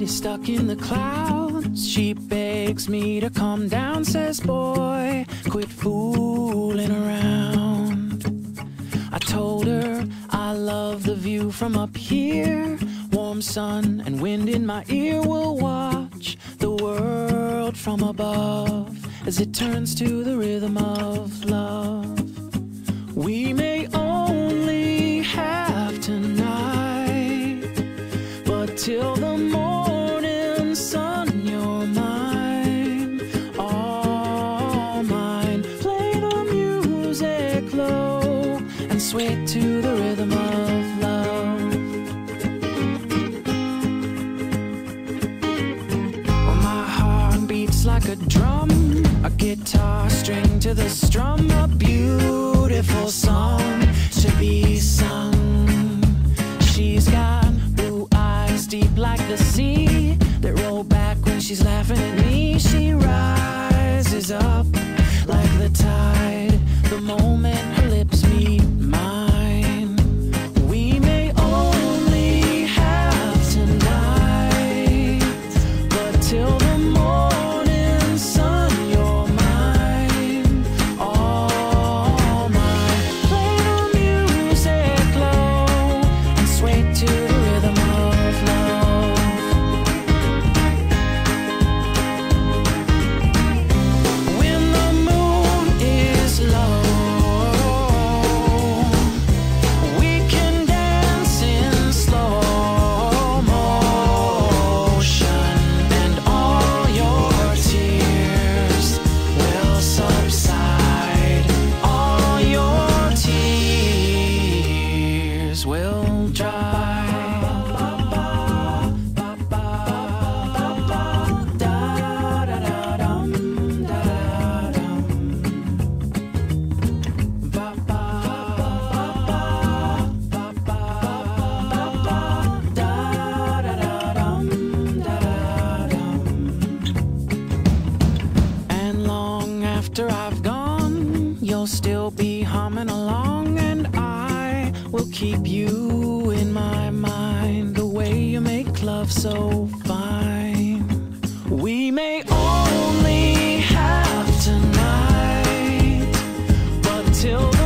head is stuck in the clouds. She begs me to calm down, says, boy, quit fooling around. I told her I love the view from up here. Warm sun and wind in my ear. We'll watch the world from above as it turns to the rhythm of love. We may only have tonight, but till the morning sun, you're mine, all mine. Play the music low and sway to the rhythm of love. Well, my heart beats like a drum, a guitar string to the strum, a beautiful song to be sung. She's got blue eyes deep like the sea that roll back when she's laughing at me. She rises up like the tide the moment her lips meet mine. After I've gone, you'll still be humming along, and I will keep you in my mind, the way you make love so fine. We may only have tonight, but till